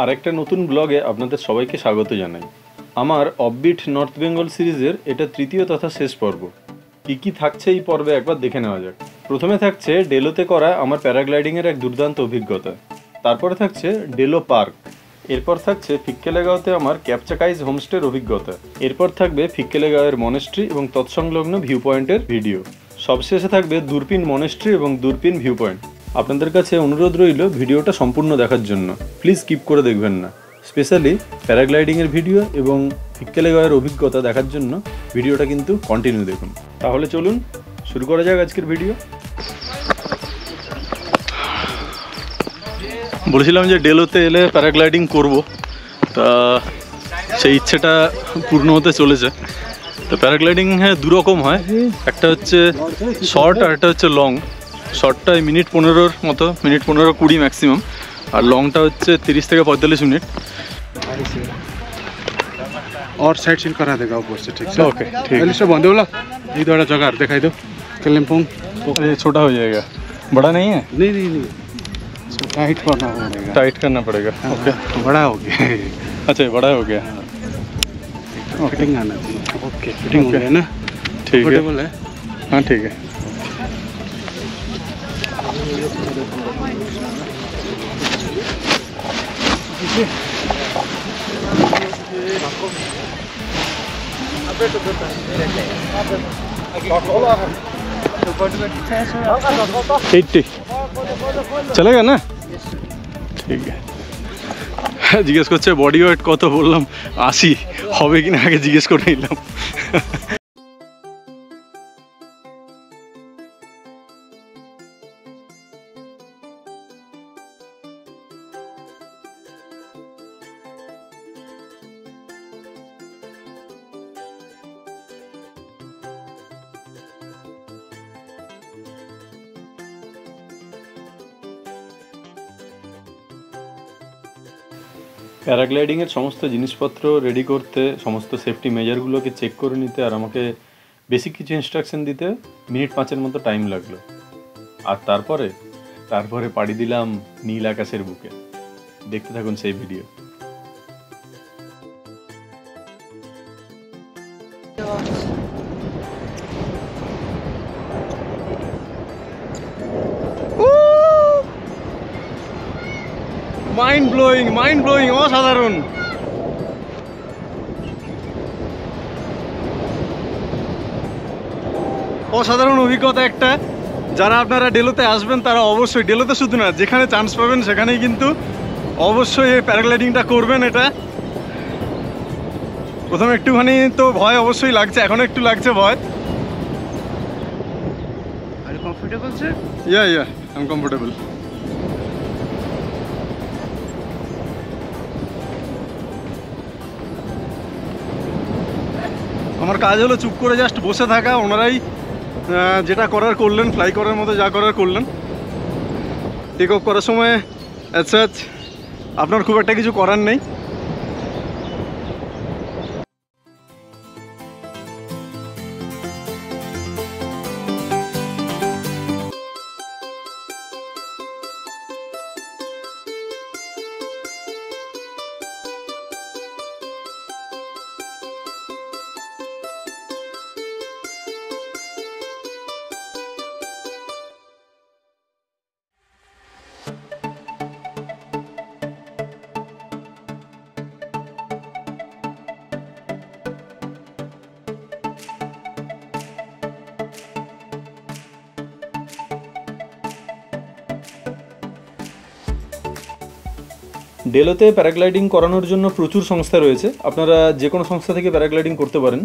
और एक नतून ब्लगे अपन सबाई के स्वागत जानाई। आमार अपबिट नर्थ बेंगल सीरीजर एटा तृतीय तथा शेष पर्व। की थाकछे ई पर्वे एक बार देखे नेওয়া যাক। प्रथमे थाकछे डेलोते करा आमार প্যারাগ্লাইডিং एर एक दुर्दान्त अभिज्ञता, तारपर थाकछे डेलो पार्क, एरपर थाकछे फिक्केले गाँवते आमार कैपचाकाइज होमस्टेर अभिज्ञता, एरपर थाकबे फिक्केले गाँवेर मनेस्ट्री एवं तत्संलग्न भिउ पॉइंटेर भिडियो, सबशेषे थाकबे दूरपिन मनेस्ट्री एवं दूरपिन भिउ पॉइंट। आपनादेर काछे अनुरोध रइल भिडियोटा सम्पूर्ण देखार जन्य, प्लिज स्किप करे देखबेन ना। स्पेशালি প্যারাগ্লাইডিং এর ভিডিও এবং ফিক্কালাই গাঁয়ের অভিজ্ঞতা দেখার জন্য ভিডিওটা কিন্তু কন্টিনিউ দেখুন। তাহলে চলুন শুরু করা যাক আজকের ভিডিও। বলেছিলাম যে ডেলোতে এলে প্যারাগ্লাইডিং করব, তা সেই ইচ্ছেটা পূর্ণ হতে চলেছে। তো প্যারাগ্লাইডিং হ্যাঁ দুই রকম হয়, একটা হচ্ছে শর্ট আর একটা হচ্ছে লং। শর্টটা মিনিট ১৫ মতো, মিনিট ১৫-২০ ম্যাক্সিমাম, और लंगटा हे 30 থেকে 45 मिनट। और साइड सीन करा देगा ऊपर से, ठीक है? ओके ठीक है। बंद बोला ये थोड़ा जगह दिखाई दो, कलिम्पोंग। अरे छोटा हो जाएगा, बड़ा नहीं है? नहीं नहीं नहीं, इसको टाइट करना पड़ेगा। टाइट करना पड़ेगा, ओके। बड़ा हो गया? अच्छा बड़ा हो गया, फिटिंग आना चाहिए। ओके फिटिंग हो गया ना, ठीक है। हाँ ठीक है। चलेगा ना, ठीक है। जिज्ञेस कर बडी वेट कत बोल 80 है कि ना आगे जिज्ञेस कर निल। প্যারাগ্লাইডিং এর সমস্ত জিনিসপত্র রেডি করতে, সমস্ত সেফটি মেজারগুলোকে চেক করে নিতে আর আমাকে বেসিক কিছু ইনস্ট্রাকশন দিতে মিনিট ৫-এর মতো টাইম লাগলো। আর তারপরে পাড়ি দিলাম নীল আকাশের বুকে। দেখতে থাকুন সেই ভিডিও। মাইন্ড ব্লোয়িং, অসাধারণ। অসাধারণ অভিজ্ঞতা একটা। যারা আপনারা ডেলোতে আসবেন তারা অবশ্যই, ডেলোতে শুধু না, যেখানে চান্স পাবেন সেখানেই কিন্তু অবশ্যই এই প্যারাগ্লাইডিংটা করবেন। এটা প্রথমে একটুখানি তো ভয় অবশ্যই লাগছে, এখন একটু লাগছে ভয়। আর comfortable sir? Yeah yeah, I am comfortable. আমার কাজ হলো চুপ করে জাস্ট বসে থাকা, ওনারাই যেটা করার করলেন, ফ্লাই করার মতো যা করার করলেন। টেক অফ করার সময় আচ্ছা আপনার খুব একটা কিছু করার নেই। ডেলোতে প্যারাগ্লাইডিং করানোর জন্য প্রচুর সংস্থা রয়েছে, আপনারা যে কোনো সংস্থা থেকে প্যারাগ্লাইডিং করতে পারেন।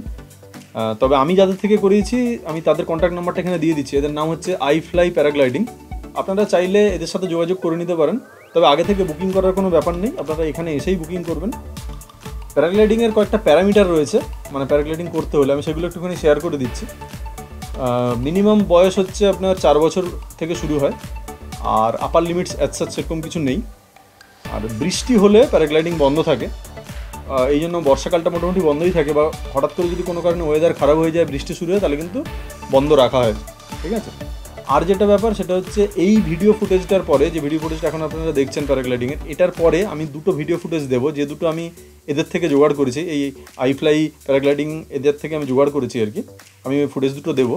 তবে আমি যাদের থেকে করিয়েছি আমি তাদের কন্ট্যাক্ট নাম্বারটা এখানে দিয়ে দিচ্ছি। এদের নাম হচ্ছে আই ফ্লাই প্যারাগ্লাইডিং। আপনারা চাইলে এদের সাথে যোগাযোগ করে নিতে পারেন, তবে আগে থেকে বুকিং করার কোনো ব্যাপার নেই, আপনারা এখানে এসেই বুকিং করবেন। প্যারাগ্লাইডিংয়ের কয়েকটা প্যারামিটার রয়েছে, মানে প্যারাগ্লাইডিং করতে হলে আমি সেগুলো একটুখানি শেয়ার করে দিচ্ছি। মিনিমাম বয়স হচ্ছে আপনার 4 বছর থেকে শুরু হয়, আর আপার লিমিটস অ্যাটসাচ সেরকম কিছু নেই। আর বৃষ্টি হলে প্যারাগ্লাইডিং বন্ধ থাকে, এই জন্য বর্ষাকালটা মোটামুটি বন্ধই থাকে, বা হঠাৎ করে যদি কোনো কারণে ওয়েদার খারাপ হয়ে যায়, বৃষ্টি শুরু হয়, তাহলে কিন্তু বন্ধ রাখা হয়, ঠিক আছে। और जेटा ব্যাপার সেটা হচ্ছে এই ভিডিও ফুটেজটার পরে যে ভিডিও ফুটেজটা এখন আপনারা দেখছেন প্যারাগ্লাইডিং এর এটার পরে আমি দুটো ভিডিও ফুটেজ দেব যে দুটো আমি এদের থেকে জোগাড় করেছি এই আই ফ্লাই প্যারাগ্লাইডিং এদের থেকে আমি জোগাড় করেছি আর কি আমি ফুটেজ দুটো দেব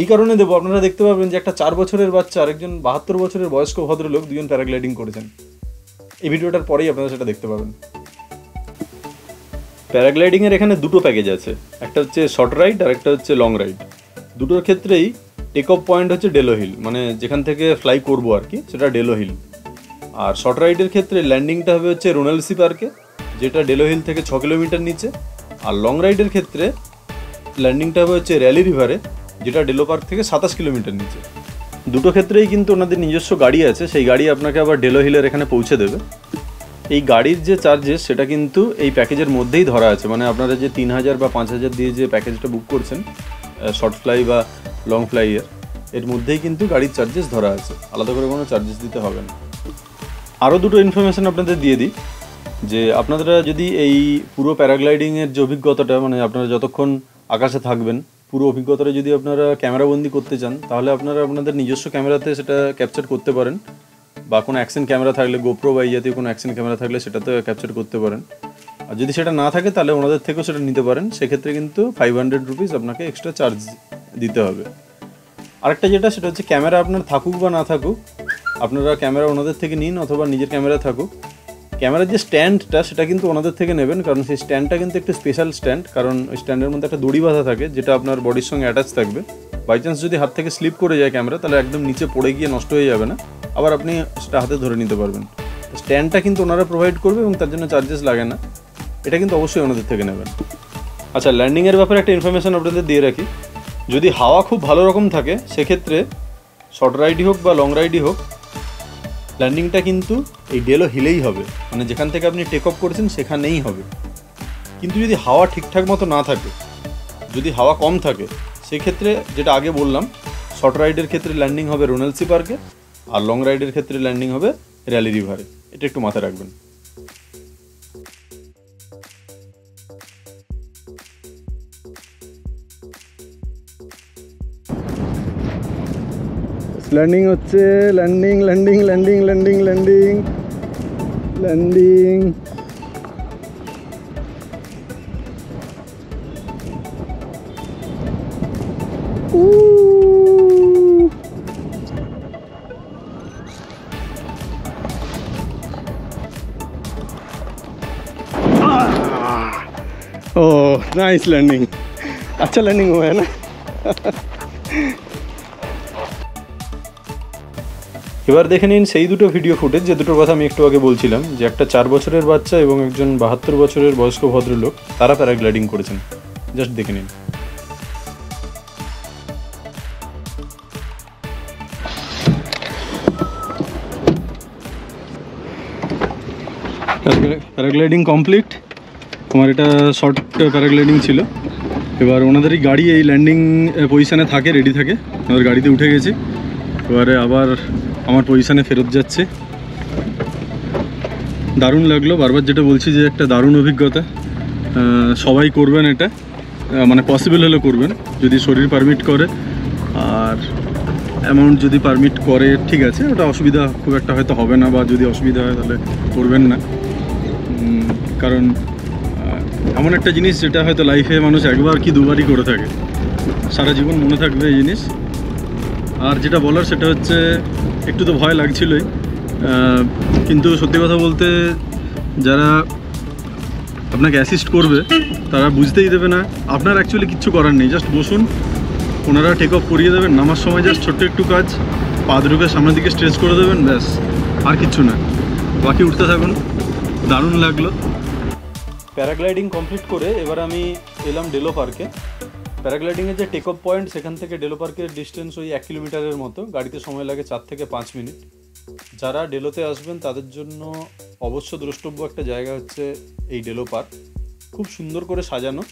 এই কারণে দেব আপনারা দেখতে পাবেন যে একটা 4 বছরের বাচ্চা আর একজন 72 বছরের বয়স্ক ভদ্রলোক দুজন প্যারাগ্লাইডিং করেছেন এই ভিডিওটার পরেই আপনারা সেটা দেখতে পাবেন প্যারাগ্লাইডিং এর এখানে দুটো প্যাকেজ আছে একটা হচ্ছে শর্ট রাইড আর একটা হচ্ছে লং রাইড দুটোর ক্ষেত্রেই टेक अफ पॉइंट होच्छे डेलो हिल माने जेखान थेके फ्लाई करब आर कि सेटा डेलो हिल और शॉर्ट राइडर क्षेत्र लैंडिंगटा होबे होच्छे रोनाल्डसी पार्के जेटा डेलो हिल थेके 6 किलोमीटर नीचे और लंग राइडर क्षेत्र लैंडिंगटा होबे होच्छे रैली रिवारे जेटा डेलो पार्क थेके 27 किलोमीटर नीचे दुटो क्षेत्रेई किन्तु ओनादेर निजस्व गाड़ी आछे सेई गाड़ी आपनाके आबार डेलो हिलेर एखाने पौंछे देबे गाड़ीर जे चार्जेस सेटा किन्तु एई पैकेजेर मध्येई धरा आछे माने आपनारा जे 3000 बा 5000 दिये जे पैकेजटा बुक करछेन शॉर्ट फ्लाई बा लंग फ्लाई एर मध्य क्योंकि गाड़ी चार्जेस धरा आलादा को चार्जेस दीते हैं ना और दुटो इनफरमेशन अपन दिए दी जे अपनारा जदि पुरो पैराग्लाइडिंग जो अभिज्ञता मैं अपना जतक्षण आकाशे थाकबें पुरो अभिज्ञता जी अपनारा कैमरा बंदी करते चान ताहले अपनारा अपन निजस्व कैमराते सेटा कैपचार करते पारेन बा कोनो एक्शन कैमरा थाकले गोप्रो बा इयाते कोनो एक्शन कैमरा थाकले सेटाते कैपचार करते पारेन और जदि सेटा ना थाके ताहले ओनादेर थेकेओ सेटा निते पारेन से क्षेत्रे किन्तु 500 रुपीस आपनाके एक्सट्रा चार्ज दीते हैं आरेकटा जेटा सेटा होच्छे कैमरा आपनार थाकुक बा ना थाकुक आपनारा कैमरा ओनादेर थेके निन अथवा निजेर कैमरा थाकुक कैमरार जे स्टैंडटा सेटा किन्तु ओनादेर थेके नेबेन कारण सेई स्टैंडटा किन्तु एकटु स्पेशल स्टैंड कारण ओई स्टैंडेर मध्ये एकटा दड़ी बाधा थाके जेटा आपनार बडिर संगे अटैच थाकबे बाई चान्स जदि हाथ थेके स्लिप करे जाय कैमरा ताहले एकदम नीचे पड़े गिये नष्ट हये जाबे ना आबार आपनि सेटा हाथे धरे निते पारबेन स्टैंडटा किन्तु ओनारा प्रोवाइड करबे एबं तार जोन्नो चार्जेस लागे ना এটা কিন্তু অবশ্যই ওনাদের থেকে নেবেন আচ্ছা ল্যান্ডিং এর ব্যাপারে একটা ইনফরমেশন আপনাদের দিয়ে রাখি যদি হাওয়া খুব ভালো রকম থাকে সেই ক্ষেত্রে শর্ট রাইডই হোক বা লং রাইডই হোক ল্যান্ডিংটা কিন্তু এই ডেলো হিলেই হবে মানে যেখান থেকে আপনি টেক অফ করছেন সেখানেই হবে কিন্তু যদি হাওয়া ঠিকঠাক মতো না থাকে যদি হাওয়া কম থাকে সেই ক্ষেত্রে যেটা আগে বললাম শর্ট রাইডের ক্ষেত্রে ল্যান্ডিং হবে রোনাল্ডসি পার্কে আর লং রাইডের ক্ষেত্রে ল্যান্ডিং হবে র্যালি রিভারে এটা একটু মাথায় রাখবেন लैंडिंग होच्छे landing landing landing landing landing landing oh nice landing अच्छा लैंडिंग हुआ है ना এবার দেখে নিন সেই দুটো ভিডিও ফুটেজ যে দুটোর কথা আমি একটু আগে বলছিলাম যে একটা 4 বছরের বাচ্চা এবং একজন 72 বছরের বয়স্ক ভদ্রলোক তারা প্যারাগ্লাইডিং করেছেন জাস্ট দেখে নিন প্যারাগ্লাইডিং কমপ্লিট তোমার এটা শর্ট প্যারাগ্লাইডিং ছিল এবার ওনাদেরই গাড়ি এই ল্যান্ডিং পজিশনে থাকে রেডি থাকে ওনাদের গাড়িতে উঠে গেছে এবারে আবার আমার পজিশনে ফেরত যাচ্ছে দারুণ লাগলো বারবার যেটা বলছি যে একটা দারুণ অভিজ্ঞতা সবাই করবেন এটা মানে পসিবল হলে করবেন যদি শরীর পারমিট করে আর অ্যামাউন্ট যদি পারমিট করে ঠিক আছে ওটা অসুবিধা খুব একটা হয়তো হবে না বা যদি অসুবিধা হয় তাহলে করবেন না কারণ এমন একটা জিনিস যেটা হয়তো লাইফে মানুষ একবার কি দুবারই করে থাকে সারা জীবন মনে থাকবে এই জিনিস আর যেটা বলার সেটা হচ্ছে একটু তো ভয় লাগছিলই কিন্তু সত্যি কথা বলতে যারা আপনাকে অ্যাসিস্ট করবে তারা বুঝতেই দেবে না আপনার অ্যাকচুয়ালি কিচ্ছু করার নেই জাস্ট বসুন ওনারা টেক অফ করিয়ে দেবেন নামার সময় জাস্ট ছোট্ট একটু কাজ পা দুটোকে সামনের দিকে স্ট্রেচ করে দেবেন ব্যাস আর কিচ্ছু না বাকি উঠতে থাকুন দারুণ লাগলো প্যারাগ্লাইডিং কমপ্লিট করে এবার আমি এলাম ডেলো পার্কে প্যারাগ্লাইডিং এর যে টেক অফ পয়েন্ট সেখান থেকে ডেলো পার্কের ডিসটেন্স ওই 1 কিলোমিটারের মতো গাড়িতে সময় লাগে 4 থেকে 5 মিনিট যারা ডেলোতে আসবেন তাদের জন্য অবশ্য দ্রষ্টব্য একটা জায়গা হচ্ছে এই ডেলো পার্ক খুব সুন্দর করে সাজানো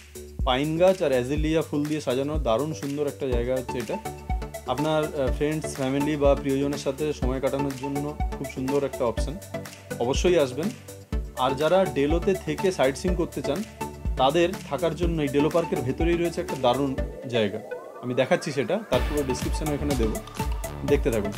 পাইন গাছ আর অ্যাজিলিয়া ফুল দিয়ে সাজানো দারুণ সুন্দর একটা জায়গা হচ্ছে এটা আপনার ফ্রেন্ডস ফ্যামিলি বা প্রিয়জনের সাথে সময় কাটানোর জন্য খুব সুন্দর একটা অপশন অবশ্যই আসবেন আর যারা ডেলোতে থেকে সাইট সিইং করতে চান তাদের থাকার জন্য এই ডেলো পার্কের ভেতরেই রয়েছে একটা দারুণ জায়গা আমি দেখাচ্ছি সেটা তারপরে ডেসক্রিপশনে এখানে দেব দেখতে থাকুন।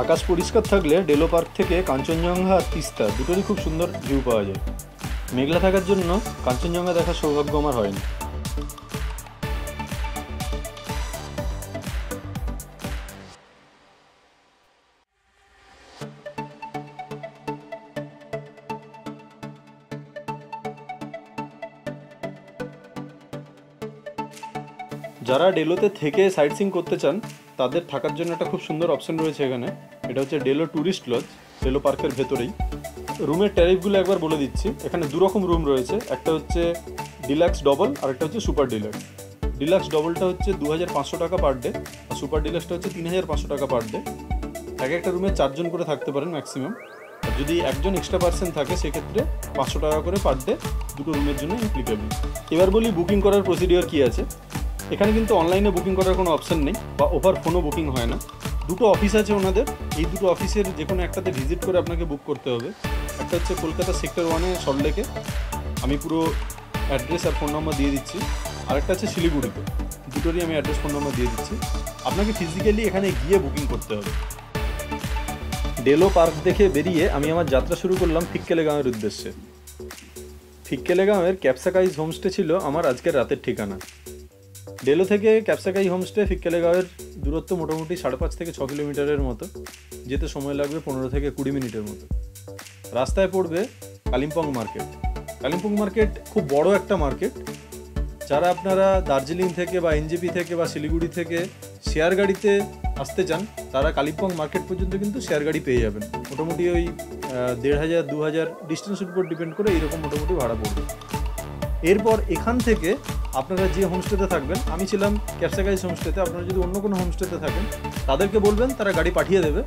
आकाश परिष्कार थाकले डेलो पार्क थेके कांचनजंगा और तीस्ता दुटोई खूब सुंदर भिउ पावा जाए। मेघला थाकार जन्य कांचनजंगा देखार सौभाग्य आमार हयनि। যারা ডেলোতে থেকে সাইট সিইং করতে চান তাদের থাকার জন্য একটা খুব সুন্দর অপশন রয়েছে এখানে। এটা হচ্ছে ডেলো টুরিস্ট লজ, ডেলো পার্কের ভেতরেই। রুমের ট্যারিফগুলো একবার বলে দিচ্ছি। এখানে দু রকম রুম রয়েছে, একটা হচ্ছে ডিলাক্স ডবল আর একটা হচ্ছে সুপার ডিলাক্স। ডিলাক্স ডবলটা হচ্ছে 2500 টাকা পার ডে আর সুপার ডিলাক্সটা হচ্ছে 3500 টাকা পার ডে। এক একটা রুমে চারজন করে থাকতে পারেন ম্যাক্সিমাম। আর যদি একজন এক্সট্রা পার্সন থাকে সেক্ষেত্রে 500 টাকা করে পার ডে দুটো রুমের জন্য ইমপ্লিকেবল। এবার বলি বুকিং করার প্রসিডিওর কী আছে। এখানে কিন্তু অনলাইনে বুকিং করার কোনো অপশন নেই বা ওভার ফোনও বুকিং হয় না। দুটো অফিস আছে ওনাদের, এই দুটো অফিসের যে কোনো একটাতে ভিজিট করে আপনাকে বুক করতে হবে। একটা হচ্ছে কলকাতা সেক্টর 1 সল্টলেকে, আমি পুরো অ্যাড্রেস আর ফোন নম্বর দিয়ে দিচ্ছি। আরেকটা আছে শিলিগুড়িতে, দুটোরই আমি অ্যাড্রেস ফোন নম্বর দিয়ে দিচ্ছি। আপনাকে ফিজিক্যালি এখানে গিয়ে বুকিং করতে হবে। ডেলো পার্ক দেখে বেরিয়ে আমি আমার যাত্রা শুরু করলাম ফিক্কালাই গাঁওয়ের উদ্দেশ্যে। ফিক্কালাই গাঁওয়ের ক্যাপচাকাইজ হোমস্টে ছিল আমার আজকের রাতের ঠিকানা। ডেলো থেকে ক্যাপচাকাই হোমস্টে ফিক্কালাই গাঁওয়ের দূরত্ব মোটামুটি 5.5 থেকে 6 কিলোমিটারের মতো, যেতে সময় লাগবে 15 থেকে 20 মিনিটের মতো। রাস্তায় পড়বে কালিম্পং মার্কেট। কালিম্পং মার্কেট খুব বড় একটা মার্কেট। যারা আপনারা দার্জিলিং থেকে বা এনজেপি থেকে বা শিলিগুড়ি থেকে শেয়ার গাড়িতে আসতে চান তারা কালিম্পং মার্কেট পর্যন্ত কিন্তু শেয়ার গাড়ি পেয়ে যাবেন। মোটামুটি ওই 1500-2000 ডিস্টেন্সের উপর ডিপেন্ড করে এইরকম মোটামুটি ভাড়া পড়বে। এরপর এখান থেকে আপনারা যে হোমস্টেতে থাকবেন, আমি ছিলাম ক্যাপচাকাইজ হোমস্টেতে, আপনারা যদি অন্য কোনো হোমস্টেতে থাকেন তাদেরকে বলবেন, তারা গাড়ি পাঠিয়ে দেবে।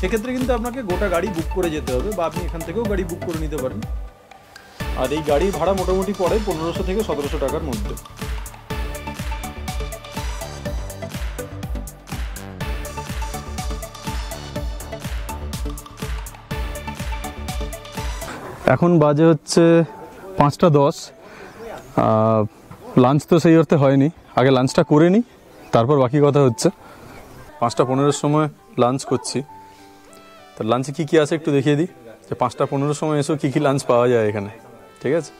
সেক্ষেত্রে কিন্তু আপনাকে গোটা গাড়ি বুক করে যেতে হবে বা আপনি এখান থেকেও গাড়ি বুক করে নিতে পারেন। আর এই গাড়ির ভাড়া মোটামুটি পড়ে 1500 থেকে 1700 টাকার মধ্যে। এখন বাজে হচ্ছে 5:10। লাঞ্চ তো সেই অর্থে হয়নি, আগে লাঞ্চটা করে নিই তারপর বাকি কথা হচ্ছে। 5:15 সময় লাঞ্চ করছি, তো লাঞ্চে কী কী আছে একটু দেখিয়ে দিই যে 5:15 সময় এসেও কী কী লাঞ্চ পাওয়া যায় এখানে। ঠিক আছে,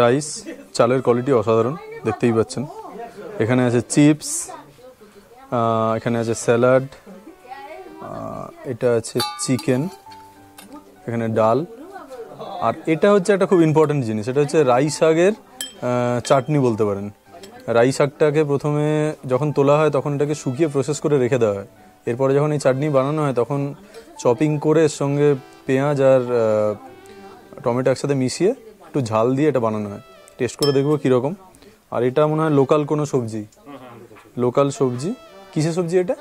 রাইস, চালের কোয়ালিটি অসাধারণ, দেখতেই পাচ্ছেন। এখানে আছে চিপস, এখানে আছে স্যালাড, এটা আছে চিকেন, এখানে ডাল, আর এটা হচ্ছে একটা খুব ইম্পর্টেন্ট জিনিস, এটা হচ্ছে রাই শাকের চাটনি বলতে পারেন। রাই শাকটাকে প্রথমে যখন তোলা হয় তখন এটাকে শুকিয়ে প্রসেস করে রেখে দেওয়া হয়। এরপরে যখন এই চাটনি বানানো হয় তখন চপিং করে এর সঙ্গে পেঁয়াজ আর টমেটো একসাথে মিশিয়ে একটু ঝাল দিয়ে এটা বানানো হয়। টেস্ট করে দেখবো কীরকম। আর এটা মনে হয় লোকাল কোনো সবজি, লোকাল সবজি। কিসের সবজি এটা?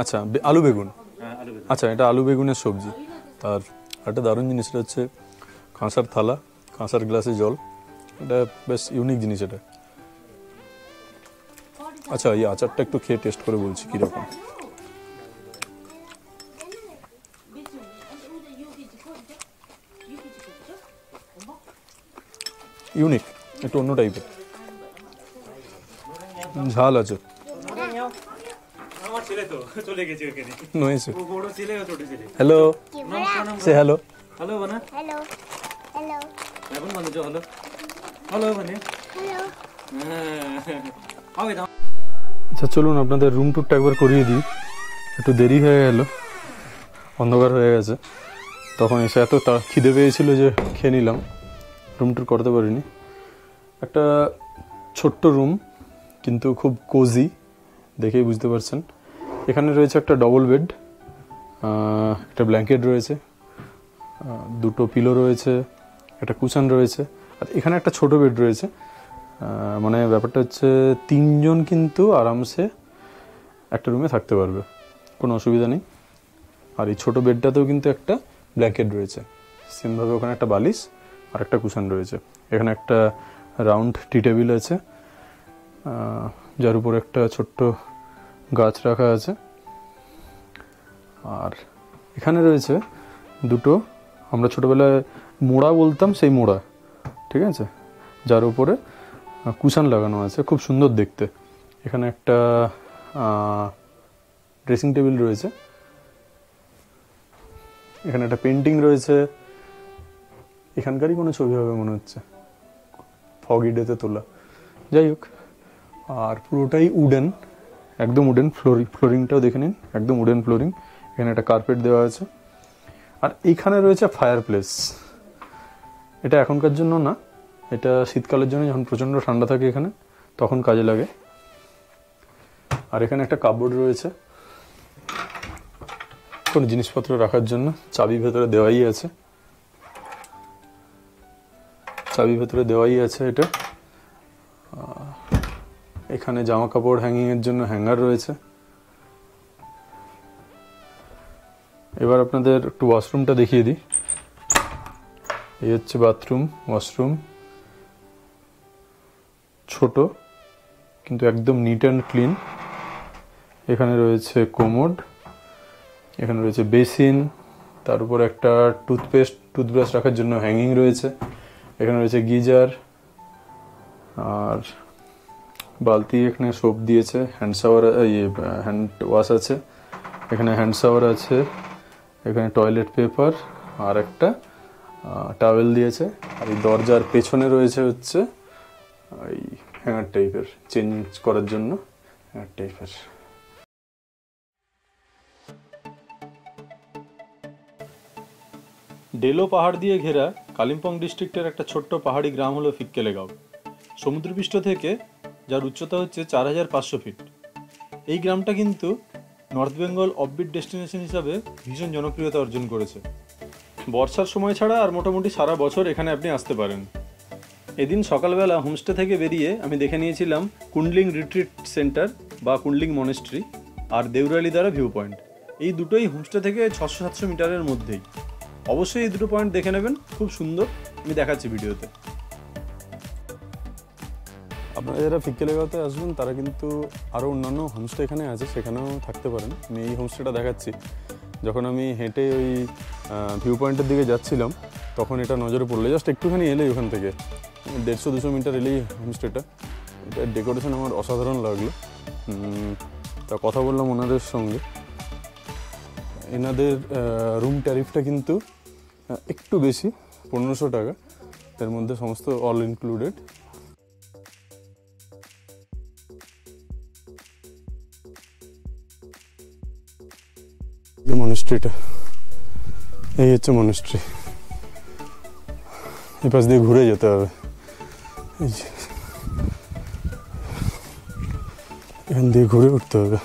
আচ্ছা, আলু বেগুন। আচ্ছা, এটা আলু বেগুনের সবজি। আর একটা দারুণ জিনিস, এটা হচ্ছে কাঁসার থালা, কাঁসার গ্লাসে জল, এটা বেশ ইউনিক জিনিস এটা। আচ্ছা, এই আচারটা একটু খেয়ে টেস্ট করে বলছি কীরকম। ইউনিক, একটু অন্য টাইপের, ঝাল আছে। আচ্ছা, চলুন আপনাদের রুম ট্যুরটা একবার করিয়ে দিই। একটু দেরি হয়ে গেল, অন্ধকার হয়ে গেছে, তখন এসে এত খিদে পেয়েছিল যে খেয়ে নিলাম, রুম ট্যুর করতে পারিনি। একটা ছোট্ট রুম কিন্তু খুব কোজি, দেখেই বুঝতে পারছেন। এখানে রয়েছে একটা ডবল বেড, একটা ব্ল্যাঙ্কেট রয়েছে, দুটো পিলো রয়েছে, একটা কুশন রয়েছে, আর এখানে একটা ছোট বেড রয়েছে। মানে ব্যাপারটা হচ্ছে 3 জন কিন্তু আরামসে একটা রুমে থাকতে পারবে, কোনো অসুবিধা নেই। আর এই ছোট বেডটাতেও কিন্তু একটা ব্ল্যাঙ্কেট রয়েছে, সেমভাবে ওখানে একটা বালিশ আর একটা কুশন রয়েছে। এখানে একটা राउंड टी टेबिल आछे जार ऊपर एक छोट्ट गाछ रखा आछे और एखाने रयेछे दुटो आमरा छोटोबेलाय मोड़ा बोलताम सेई मोड़ा ठीक आछे जार ऊपर कुशन लागानो आछे खूब सुंदर देखते। एखाने एकटा ड्रेसिंग टेबिल रयेछे एखाने एकटा पेंटिंग रयेछे एखानकारই কোনো ছবি হবে মনে হচ্ছে फगी डेते तोला যাই হোক और পুরোটাই উডেন एकदम উডেন ফ্লোরিংটাও দেখে নিন एकदम উডেন ফ্লোরিং এখানে একটা কার্পেট দেওয়া আছে আর এইখানে রয়েছে ফায়ারপ্লেস এটা এখনকার জন্য না এটা শীতকালের জন্য যখন প্রচন্ড ঠান্ডা থাকে এখানে তখন কাজে লাগে আর এখানে একটা কাপবোর্ড রয়েছে কোন জিনিসপত্র রাখার জন্য চাবি ভেতরে দেওয়াই আছে चाबी भेतरे देवाई आछे एटा एखाने जामा कापड़ हैंगिंग एर जोन्नो हैंगार रयेछे। एबार आपनादेर एकटु वाशरूमटा देखिए दिई एइ हच्छे बाथरूम वाशरूम छोटो किन्तु एकदम नीट एंड क्लिन। एखाने रयेछे कोमोड एखाने रयेछे बेसिन तार उपर एकटा टूथपेस्ट टूथब्राश राखार जोन्नो हैंगिंग रयेछे এখানে রয়েছে গিজার আর বালতি এখানে সোপ দিয়েছে হ্যান্ড শাওয়ার হ্যান্ড ওয়াশ আছে এখানে হ্যান্ড শাওয়ার আছে এখানে টয়লেট পেপার আর একটা টাওয়েল দিয়েছে আর এই দরজার পেছনে রয়েছে হচ্ছে এই হ্যাঙ্গার টাইপের চেঞ্জ করার জন্য হ্যাঙ্গার টাইপের। डेलो पहाड़ दिए घेरा कालिम्पोंग डिस्ट्रिक्टर एक छोट्टो पहाड़ी ग्राम हलो फिक्केले गाँव समुद्रपृष्ठ थेके जार उच्चता होच्छे 4500 फिट। एई ग्रामटा किन्तु नर्थ बेंगल अपबिट डेस्टिनेशन हिसाबे भीषण जनप्रियता अर्जन करेछे बर्षार समय छाड़ा और मोटामुटी सारा बछर एखाने आपनि आसते पारेन। एदिन सकाल बेला होमस्टे थेके बेरिये आमि देखे नियेछिलाम कुंडलिंग रिट्रीट सेंटर बा कुंडलिंग मोनेस्ट्री और देउराली दारा भिउ पॉइंट एई दुटोई होमस्टे थेके 600-700 मीटारेर मध्येई अवश्य ये दुटो पॉइंट देखे नेबेन खूब सुंदर आमि देखाच्छि भिडियोते। आपनारा जारा फिक्केले गाँवते आसबेन तारा किन्तु आरो अन्यान्य होमस्टे एखाने आछे सेखानेও থাকতে পারেন। আমি এই হোমস্টেটা দেখাচ্ছি যখন আমি হেঁটে ওই ভিউ পয়েন্টের দিকে যাচ্ছিলাম তখন এটা নজরে পড়লো জাস্ট একটুখানি এলেই ওখান থেকে 150-200 মিটার এলেই হোমস্টেটা এর ডেকোরেশন আমার অসাধারণ লাগলো। তা কথা বললাম ওনাদের সঙ্গে এনাদের রুম ট্যারিফটা কিন্তু একটু বেশি 1500 টাকা এর মধ্যে সমস্ত অল ইনক্লুডেড। এই মনাস্ট্রিটা এই হচ্ছে মনাস্ট্রি এই পাশ দিয়ে ঘুরে যেতে হবে এখান দিয়ে ঘুরে উঠতে হবে।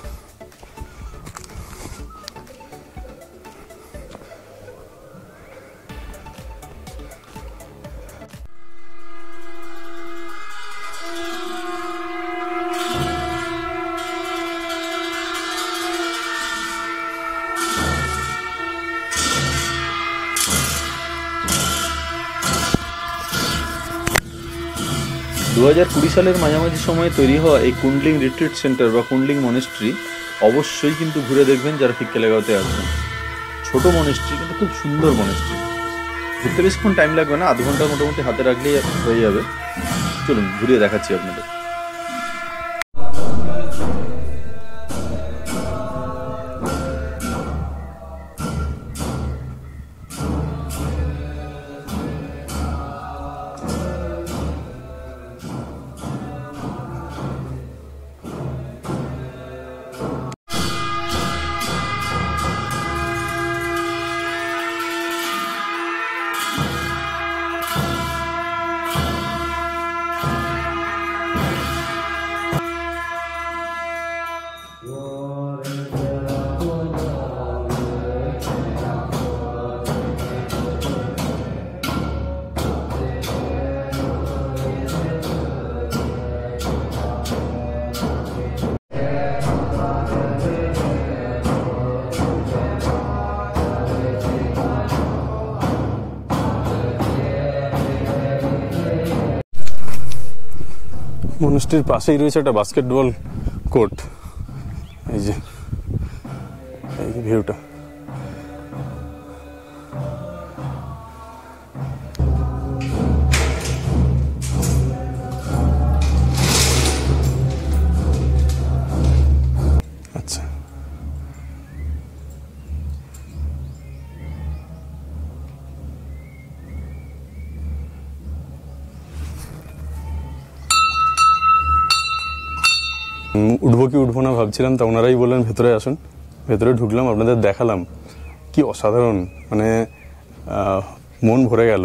दो हज़ार 20 सालेर माझामाझी समय तैरि हवा एक कुंडलिंग रिट्रीट सेंटर व कुंडलिंग मोनेस्ट्री अवश्यई किन्तु घुरे देखबेन जारा फिक्केले गाँवते आसबेन। छोटो मोनेस्ट्री किन्तु खूब सुंदर मोनेस्ट्री घुरते बेशिक्षण टाइम लागबे ना आधा घंटा मोटामुटी हाथे राखलेई हये जाबे। चलुन घुरिये देखाच्छि आपनादेर। মনাস্ট্রির পাশেই রয়েছে একটা বাস্কেটবল কোর্ট। এই যে ভিউটা, উঠবো কি উঠবো না ভাবছিলাম, তা ওনারাই বললেন ভেতরে আসুন। ভেতরে ঢুকলাম, আপনাদের দেখালাম, কি অসাধারণ, মানে মন ভরে গেল।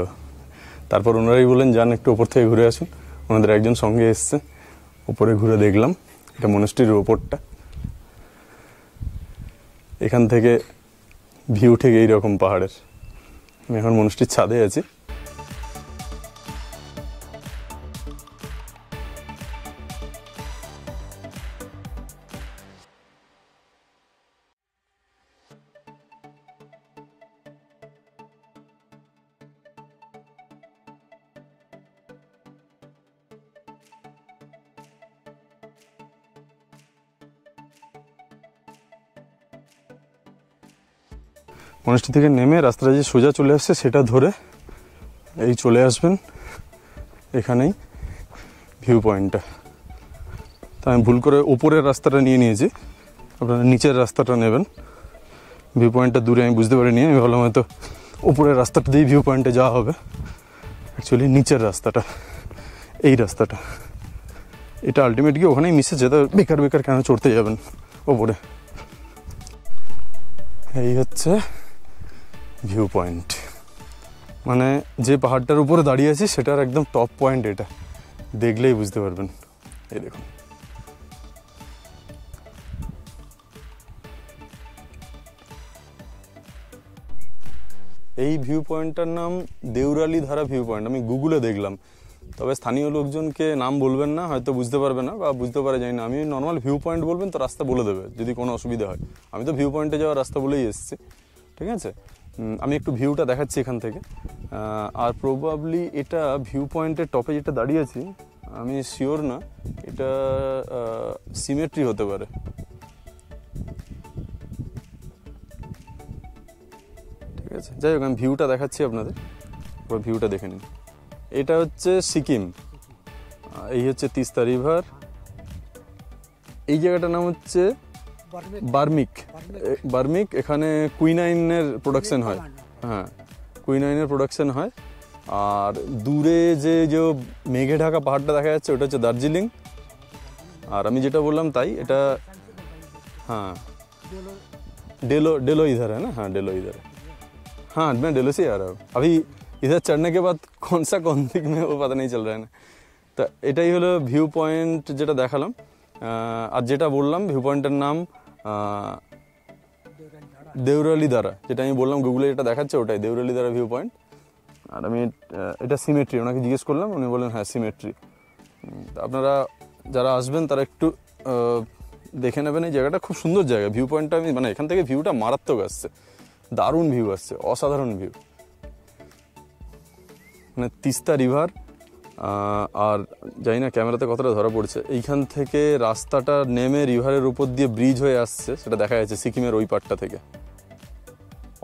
তারপর ওনারাই বললেন যান একটু ওপর থেকে ঘুরে আসুন। ওনাদের একজন সঙ্গে এসছে, ওপরে ঘুরে দেখলাম। এটা মনাস্ট্রির ওপরটা, এখান থেকে ভিউ ঠিক এইরকম পাহাড়ের। আমি এখন মনাস্ট্রির ছাদে আছি। মনাস্ট্রি থেকে নেমে রাস্তাটা যে সোজা চলে আসছে সেটা ধরে এই চলে আসবেন, এখানেই ভিউ পয়েন্টটা। তা আমি ভুল করে ওপরের রাস্তাটা নিয়ে নিয়েছি, আপনারা নিচের রাস্তাটা নেবেন। ভিউ পয়েন্টটা দূরে, আমি বুঝতে পারিনি। আমি ভাবলাম হয়তো ওপরের রাস্তাটা দিয়েই ভিউ পয়েন্টে যাওয়া হবে। অ্যাকচুয়ালি নিচের রাস্তাটা, এই রাস্তাটা, এটা আলটিমেটলি ওখানেই মিশেছে। তা বেকার বেকার কেন চড়তে যাবেন ওপরে। এই হচ্ছে ভিউ পয়েন্ট, মানে যে পাহাড়টার উপরে দাঁড়িয়ে আছি সেটার একদম টপ পয়েন্ট। এটা দেখলেই বুঝতে পারবেন। এই দেখুন, এই ভিউ পয়েন্টটার নাম দেউরালি ধারা ভিউ পয়েন্ট। আমি গুগলে দেখলাম, তবে স্থানীয় লোকজনকে নাম বলবেন না, হয়তো বুঝতে পারবে না, বা বুঝতে পারে জানি না। আমি নর্মাল ভিউ পয়েন্ট বলবেন, তো রাস্তা বলে দেবে যদি কোনো অসুবিধা হয়। আমি তো ভিউ পয়েন্টে যাওয়ার রাস্তা বলেই এসেছি। ঠিক আছে, আমি একটু ভিউটা দেখাচ্ছি এখান থেকে। আর প্রবাবলি এটা ভিউ পয়েন্টের টপে যেটা দাঁড়িয়ে আছি আমি শিওর না, এটা সিমেট্রি হতে পারে। ঠিক আছে, যাই হোক, আমি ভিউটা দেখাচ্ছি আপনাদের, ওরা ভিউটা দেখে নিন। এটা হচ্ছে সিকিম, এই হচ্ছে তিস্তা রিভার। এই জায়গাটার নাম হচ্ছে বার্মিক। বার্মিক, এখানে কুইনাইনের প্রোডাকশান হয়। হ্যাঁ, কুইনাইনের প্রোডাকশান হয়। আর দূরে যে যে মেঘে ঢাকা পাহাড়টা দেখা যাচ্ছে ওটা হচ্ছে দার্জিলিং। আর আমি যেটা বললাম তাই, এটা হ্যাঁ डेलो इधर है ना। हाँ डेलो इधर, हाँ मैं डेलो से आ रहा हूँ। अभी इधर चढ़ने के बाद कौन सा कौन दिक में वो पता नहीं चल रहा है ना। तो এটাই হলো ভিউ পয়েন্ট যেটা দেখালাম। আর যেটা বললাম ভিউ পয়েন্টের নাম দেউরালি দারা, যেটা আমি বললাম গুগলে যেটা দেখাচ্ছে ওটাই দেউরালি দারা ভিউ পয়েন্ট। আর আমি এটা সিমেট্রি, ওনাকে জিজ্ঞেস করলাম, উনি বললেন হ্যাঁ সিমেট্রি। আপনারা যারা আসবেন তারা একটু দেখে নেবেন, এই জায়গাটা খুব সুন্দর জায়গা। ভিউ পয়েন্টটা আমি মানে এখান থেকে ভিউটা মারাত্মক আসছে, দারুণ ভিউ আসছে, অসাধারণ ভিউ। মানে তিস্তা রিভার, আর জানি না ক্যামেরাতে কতটা ধরা পড়ছে। এইখান থেকে রাস্তাটা নেমে রিভারের উপর দিয়ে ব্রিজ হয়ে আসছে, সেটা দেখা যাচ্ছে সিকিমের ওই পার্টটা থেকে।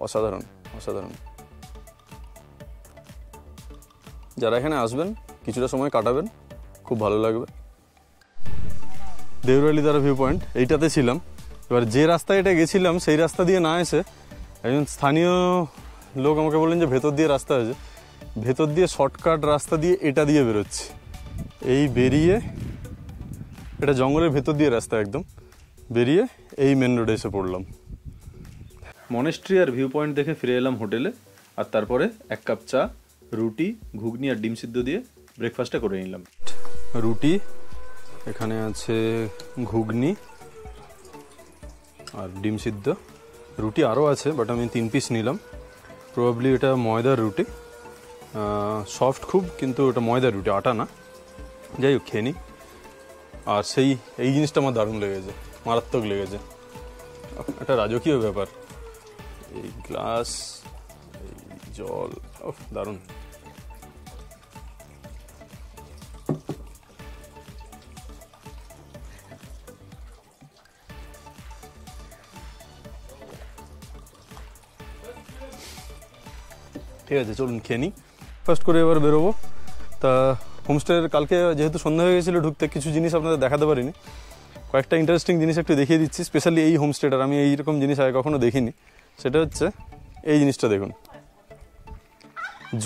অসাধারণ অসাধারণ। যারা এখানে আসবেন কিছুটা সময় কাটাবেন, খুব ভালো লাগবে। দেউরালি দারা ভিউ পয়েন্ট এইটাতে ছিলাম। এবার যে রাস্তায় এটা গেছিলাম সেই রাস্তা দিয়ে না এসে একজন স্থানীয় লোক আমাকে বললেন যে ভেতর দিয়ে রাস্তা আছে, ভেতর দিয়ে শর্টকাট রাস্তা দিয়ে এটা দিয়ে বেরোচ্ছি। এই বেরিয়ে, এটা জঙ্গলের ভেতর দিয়ে রাস্তা একদম, বেরিয়ে এই মেন রোডে এসে পড়লাম। মনাস্ট্রি আর ভিউ পয়েন্ট দেখে ফিরে এলাম হোটেলে, আর তারপরে এক কাপ চা, রুটি, ঘুগনি আর ডিম সিদ্ধ দিয়ে ব্রেকফাস্টটা করে নিলাম। রুটি, এখানে আছে ঘুগনি আর ডিম সিদ্ধ। রুটি আরও আছে বাট আমি 3 পিস নিলাম। প্রবাবলি এটা ময়দার রুটি, সফট খুব, কিন্তু ওটা ময়দার রুটি, আটা না। যাই হোক, খেয়ে নিই। আর এই জিনিসটা আমার দারুণ লেগেছে, মারাত্মক লেগেছে, একটা রাজকীয় ব্যাপার। এই গ্লাস, এই জল, দারুণ। ঠিক আছে চলুন খেয়ে নিই ফার্স্ট করে এবার বেরোবো। তা হোমস্টে কালকে যেহেতু সন্ধ্যা হয়ে গেছিলো ঢুকতে কিছু জিনিস আপনাদের দেখাতে পারিনি, কয়েকটা ইন্টারেস্টিং জিনিস একটু দেখিয়ে দিচ্ছি। স্পেশালি এই হোমস্টেটার আমি এইরকম জিনিস আগে কখনো দেখিনি, সেটা হচ্ছে এই জিনিসটা দেখুন,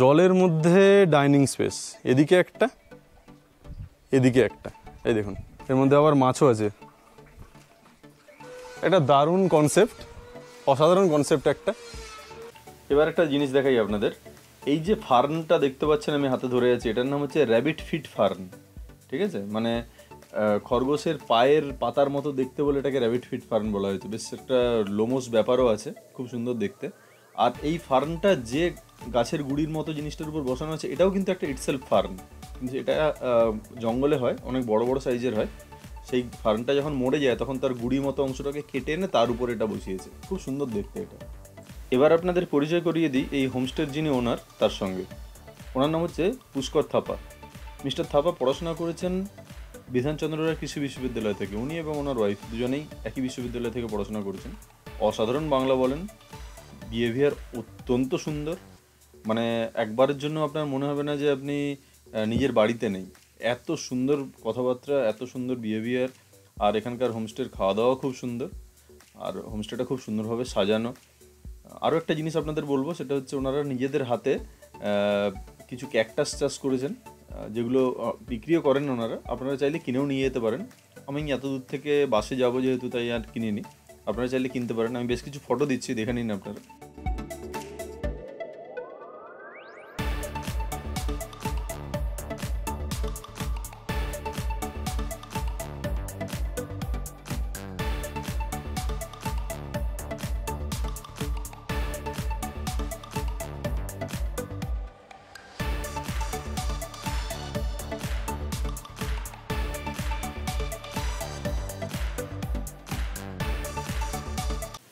জলের মধ্যে ডাইনিং স্পেস, এদিকে একটা এদিকে একটা, এই দেখুন এর মধ্যে আবার মাছও আছে। এটা দারুণ কনসেপ্ট, অসাধারণ কনসেপ্ট একটা। এবার একটা জিনিস দেখাই আপনাদের, এই যে ফার্নটা দেখতে পাচ্ছেন আমি হাতে ধরে আছি, এটার নাম হচ্ছে র্যাবিট ফিট ফার্ন, ঠিক আছে, মানে খরগোশের পায়ের পাতার মতো দেখতে বলে এটাকে র্যাবিট ফিট ফার্ন বলা হয়েছে। বেশ একটা লোমোস ব্যাপারও আছে, খুব সুন্দর দেখতে। আর এই ফার্নটা যে গাছের গুড়ির মতো জিনিসটার উপর বসানো আছে এটাও কিন্তু একটা ইটসেলফ ফার্ন, কিন্তু এটা জঙ্গলে হয়, অনেক বড় বড় সাইজের হয়। সেই ফার্নটা যখন মরে যায় তখন তার গুড়ি মতো অংশটাকে কেটে এনে তার উপর এটা বসিয়েছে, খুব সুন্দর দেখতে এটা। এবার আপনাদের পরিচয় করিয়ে দিই এই হোমস্টের যিনি ওনার তার সঙ্গে। ওনার নাম হচ্ছে পুষ্কর থাপা। মিস্টার থাপা পড়াশোনা করেছেন বিধানচন্দ্র রায় কৃষি বিশ্ববিদ্যালয় থেকে, উনি এবং ওনার ওয়াইফ দুজনেই একই বিশ্ববিদ্যালয় থেকে পড়াশোনা করেছেন। অসাধারণ বাংলা বলেন, বিহেভিয়ার অত্যন্ত সুন্দর, মানে একবারের জন্য আপনার মনে হবে না যে আপনি নিজের বাড়িতে নেই, এত সুন্দর কথাবার্তা, এত সুন্দর বিহেভিয়ার। আর এখানকার হোমস্টের খাওয়া দাওয়া খুব সুন্দর, আর হোমস্টেটা খুব সুন্দরভাবে সাজানো। আরও একটা জিনিস আপনাদের বলবো, সেটা হচ্ছে ওনারা নিজেদের হাতে কিছু ক্যাকটাস চাষ করেছেন, যেগুলো বিক্রিও করেন ওনারা, আপনারা চাইলে কিনেও নিয়ে যেতে পারেন। আমি এত দূর থেকে বাসে যাবো যেহেতু তাই আর কিনিনি, আপনারা চাইলে কিনতে পারেন। আমি বেশ কিছু ফটো দিচ্ছি, দেখে নিন আপনারা।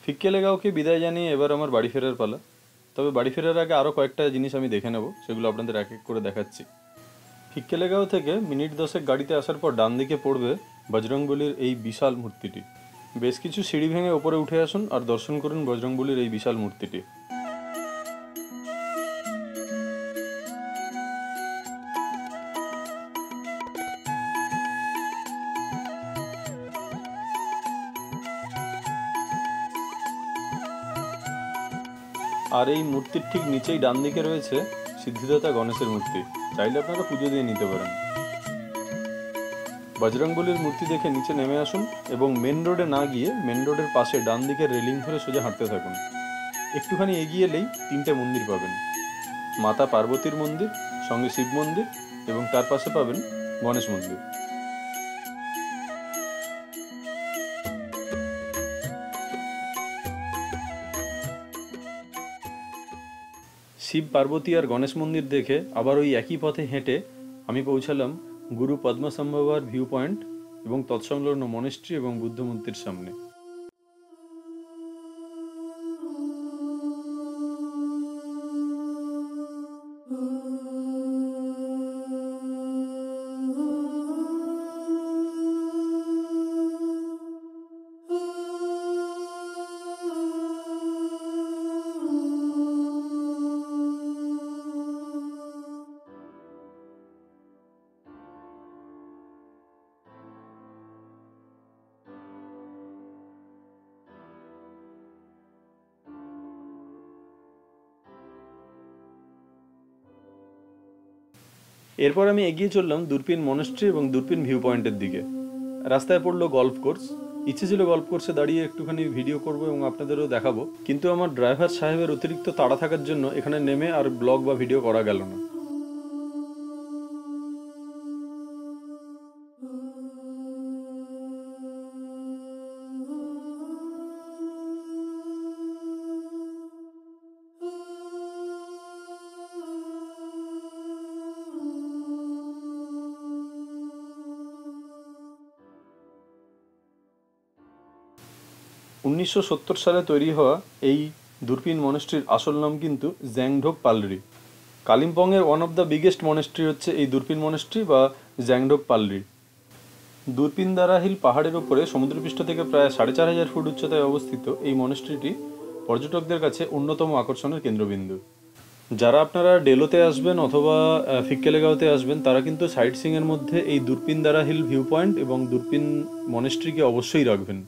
ফিক্কালাই গাঁওকে বিদায় জানিয়ে এবার আমার বাড়ি ফেরার পালা। তবে বাড়ি ফেরার আগে আরও কয়েকটা জিনিস আমি দেখে নেব, সেগুলো আপনাদের এক এক করে দেখাচ্ছি। ফিক্কালাই গাঁও থেকে মিনিট 10 গাড়িতে আসার পর ডান দিকে পড়বে বজরংবলির এই বিশাল মূর্তিটি। বেশ কিছু সিঁড়ি ভেঙে ওপরে উঠে আসুন আর দর্শন করুন বজরংবলির এই বিশাল মূর্তিটি। আর এই মূর্তির ঠিক নিচেই ডান দিকে রয়েছে সিদ্ধিদাতা গণেশের মূর্তি, চাইলে আপনারা পুজো দিয়ে নিতে পারেন। বজরংবলির মূর্তি দেখে নিচে নেমে আসুন এবং মেন রোডে না গিয়ে মেন রোডের পাশে ডান দিকের রেলিং ধরে সোজা হাঁটতে থাকুন। একটুখানি এগিয়ে এলেই তিনটে মন্দির পাবেন, মাতা পার্বতীর মন্দির, সঙ্গে শিব মন্দির এবং তার পাশে পাবেন গণেশ মন্দির। শিব পার্বতী আর গণেশ মন্দির দেখে আবার ওই একই পথে হেঁটে আমি পৌঁছালাম গুরু পদ্মসম্ভবার ভিউ পয়েন্ট এবং তৎসংলগ্ন মনেস্ট্রি এবং বুদ্ধ মূর্তির সামনে। এরপর আমি এগিয়ে চললাম দুরপিন মনেস্ট্রি এবং দুরপিন ভিউ পয়েন্টের দিকে। রাস্তায় পড়লো গল্ফ কোর্স, ইচ্ছে ছিল গল্ফ কোর্সে দাঁড়িয়ে একটুখানি ভিডিও করব এবং আপনাদেরও দেখাবো, কিন্তু আমার ড্রাইভার সাহেবের অতিরিক্ত তাড়া থাকার জন্য এখানে নেমে আর ব্লগ বা ভিডিও করা গেল না। উনিশশো সালে তৈরি হওয়া এই দুরপিন মনেস্ট্রির আসল নাম কিন্তু জ্যাংঢোক পালরি। কালিম্পংয়ের one of the biggest monastery হচ্ছে এই দুরপিন মনেস্ট্রি বা জ্যাংঢোক পালরি। দুরপিন দারা হিল পাহাড়ের ওপরে সমুদ্রপৃষ্ঠ থেকে প্রায় 4500 ফুট উচ্চতায় অবস্থিত এই মনেস্ট্রিটি পর্যটকদের কাছে অন্যতম আকর্ষণের কেন্দ্রবিন্দু। যারা আপনারা ডেলোতে আসবেন অথবা ফিক্কালেগাঁওতে আসবেন তারা কিন্তু সাইট সিং এর মধ্যে এই দুরপিন দারা হিল ভিউ পয়েন্ট এবং দুরপিন মনেস্ট্রিকে অবশ্যই রাখবেন।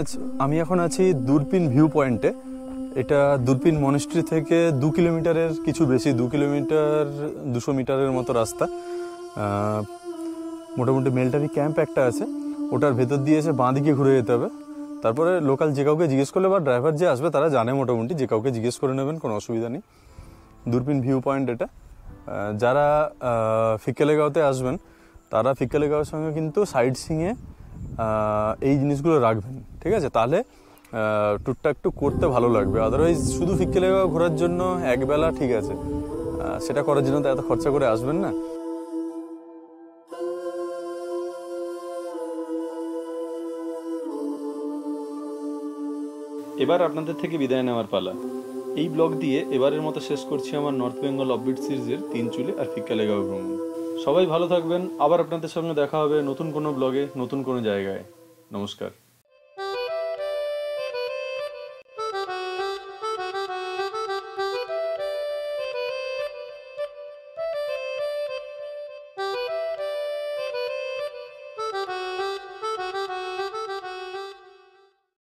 আচ্ছা, আমি এখন আছি দুরপিন ভিউ পয়েন্টে। এটা দুরপিন মনেস্ট্রি থেকে 2 কিলোমিটারের কিছু বেশি, 2 কিলোমিটার 200 মিটারের মতো রাস্তা। মোটামুটি মিলিটারি ক্যাম্প একটা আছে, ওটার ভেতর দিয়ে এসে বাঁ দিকে ঘুরে যেতে হবে। তারপরে লোকাল যে কাউকে জিজ্ঞেস করলে বা ড্রাইভার যে আসবে তারা জানে, মোটামুটি যে কাউকে জিজ্ঞেস করে নেবেন, কোনো অসুবিধা নেই। দুরপিন ভিউ পয়েন্ট এটা। যারা ফিক্কালেগাঁওতে আসবেন তারা ফিক্কালেগাঁওয়ের সঙ্গে কিন্তু সাইট সিংয়ে এই জিনিসগুলো রাখবেন, ঠিক আছে? তাহলে ট্যুরটা একটু করতে ভালো লাগবে। আদারওয়াইজ শুধু ফিক্কালেগাঁও ঘোরার জন্য একবেলা ঠিক আছে, সেটা করার জন্য তো এত খরচা করে আসবেন না। এবার আপনাদের থেকে বিদায় নেওয়ার পালা। এই ব্লগ দিয়ে এবারের মতো শেষ করছি আমার নর্থ বেঙ্গল অফবিট সিরিজের তিনচুলি আর ফিক্কালেগাঁও ভ্রমণ। সবাই ভালো থাকবেন। আবার আপনাদের সঙ্গে দেখা হবে নতুন কোনো ব্লগে, নতুন কোনো জায়গায়। নমস্কার।